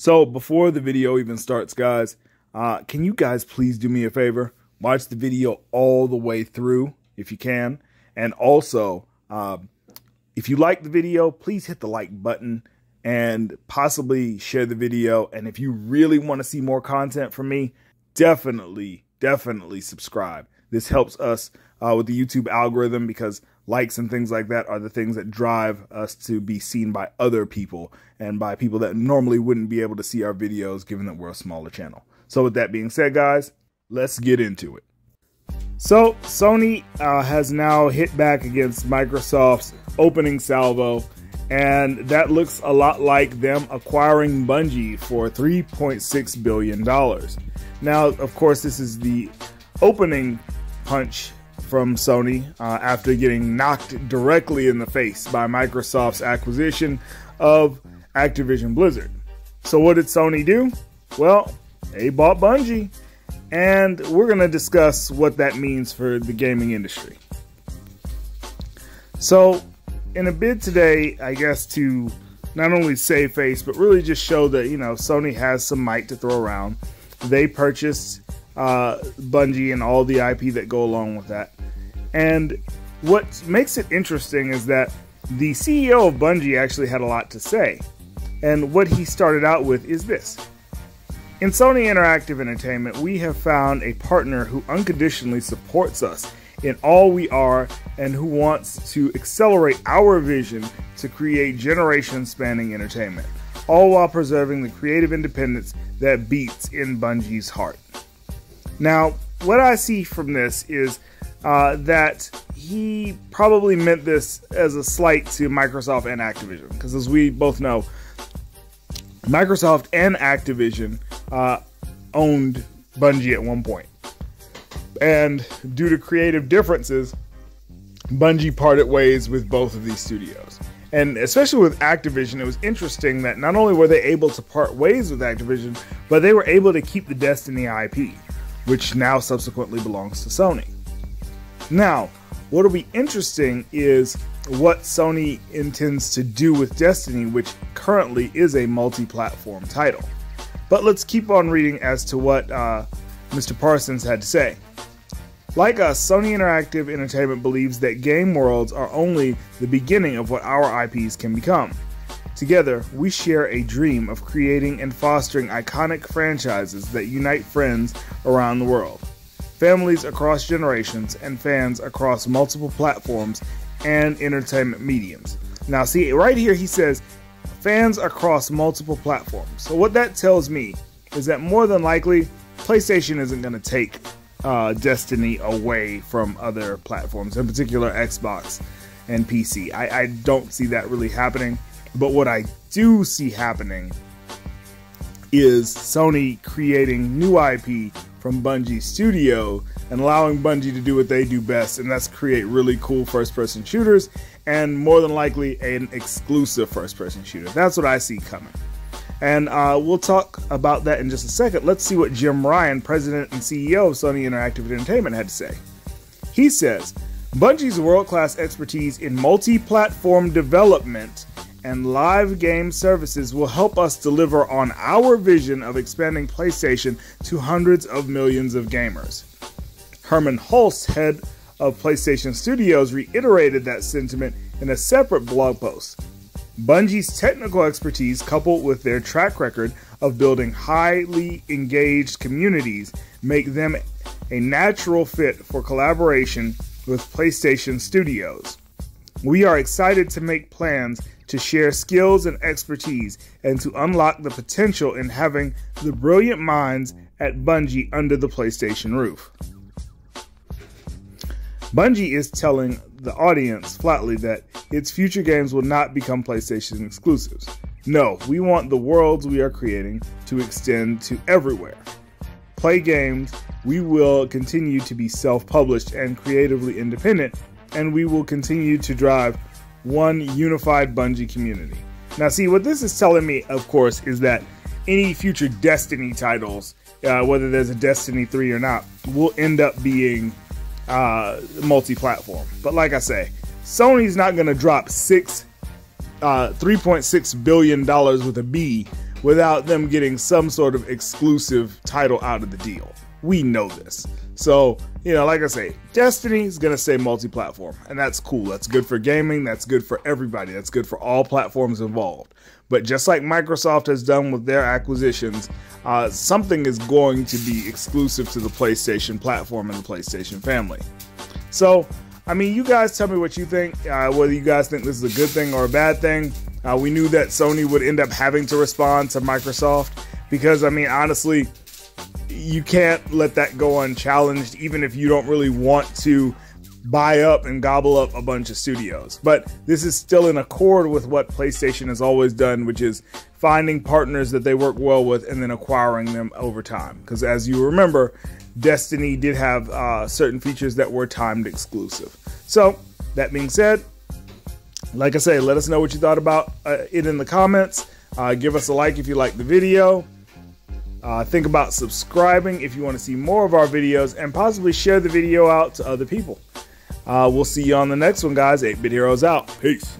So before the video even starts, guys, can you guys please do me a favor? Watch the video all the way through if you can. And also, if you like the video, please hit the like button and possibly share the video. And if you really want to see more content from me, definitely subscribe. This helps us with the YouTube algorithm, because likes and things like that are the things that drive us to be seen by other people and by people that normally wouldn't be able to see our videos, given that we're a smaller channel. So with that being said, guys, let's get into it. So Sony has now hit back against Microsoft's opening salvo, and that looks a lot like them acquiring Bungie for $3.6 billion. Now, of course, this is the opening punch from Sony after getting knocked directly in the face by Microsoft's acquisition of Activision Blizzard. So what did Sony do? Well, they bought Bungie, and we're going to discuss what that means for the gaming industry. So in a bid today, I guess, to not only save face, but really just show that, you know, Sony has some might to throw around, they purchased Bungie and all the IP that go along with that. And what makes it interesting is that the CEO of Bungie actually had a lot to say. And what he started out with is this: "In Sony Interactive Entertainment, we have found a partner who unconditionally supports us in all we are and who wants to accelerate our vision to create generation-spanning entertainment, all while preserving the creative independence that beats in Bungie's heart." Now, what I see from this is that he probably meant this as a slight to Microsoft and Activision, because as we both know, Microsoft and Activision owned Bungie at one point. And due to creative differences, Bungie parted ways with both of these studios. And especially with Activision, it was interesting that not only were they able to part ways with Activision, but they were able to keep the Destiny IP, which now subsequently belongs to Sony. Now, what'll be interesting is what Sony intends to do with Destiny, which currently is a multi-platform title. But let's keep on reading as to what Mr. Parsons had to say. "Like us, Sony Interactive Entertainment believes that game worlds are only the beginning of what our IPs can become. Together, we share a dream of creating and fostering iconic franchises that unite friends around the world, families across generations, and fans across multiple platforms and entertainment mediums." Now see, right here he says, fans across multiple platforms. So what that tells me is that more than likely, PlayStation isn't going to take Destiny away from other platforms, in particular Xbox and PC. I don't see that really happening. But what I do see happening is Sony creating new IP from Bungie Studio and allowing Bungie to do what they do best, and that's create really cool first-person shooters, and more than likely an exclusive first-person shooter. That's what I see coming. And we'll talk about that in just a second. Let's see what Jim Ryan, president and CEO of Sony Interactive Entertainment, had to say. He says, "Bungie's world-class expertise in multi-platform development and live game services will help us deliver on our vision of expanding PlayStation to hundreds of millions of gamers." Herman Hulse, head of PlayStation Studios, reiterated that sentiment in a separate blog post. "Bungie's technical expertise, coupled with their track record of building highly engaged communities, make them a natural fit for collaboration with PlayStation Studios. We are excited to make plans to share skills and expertise and to unlock the potential in having the brilliant minds at Bungie under the PlayStation roof. Bungie is telling the audience flatly that its future games will not become PlayStation exclusives. No, we want the worlds we are creating to extend to everywhere. Play games, we will continue to be self-published and creatively independent, and we will continue to drive one unified Bungie community." Now see, what this is telling me, of course, is that any future Destiny titles, whether there's a Destiny 3 or not, will end up being multi-platform. But like I say, Sony's not going to drop $3.6 billion with a B without them getting some sort of exclusive title out of the deal. We know this. So, you know, like I say, Destiny is going to stay multi-platform, and that's cool. That's good for gaming. That's good for everybody. That's good for all platforms involved. But just like Microsoft has done with their acquisitions, something is going to be exclusive to the PlayStation platform and the PlayStation family. So, I mean, you guys tell me what you think, whether you guys think this is a good thing or a bad thing. We knew that Sony would end up having to respond to Microsoft because, I mean, honestly, you can't let that go unchallenged, even if you don't really want to buy up and gobble up a bunch of studios. But this is still in accord with what PlayStation has always done, which is finding partners that they work well with and then acquiring them over time. Because as you remember, Destiny did have certain features that were timed exclusive. So that being said, like I say, let us know what you thought about it in the comments. Give us a like if you liked the video. Think about subscribing if you want to see more of our videos, and possibly share the video out to other people. We'll see you on the next one, guys. 8 Bit Heroes out. Peace.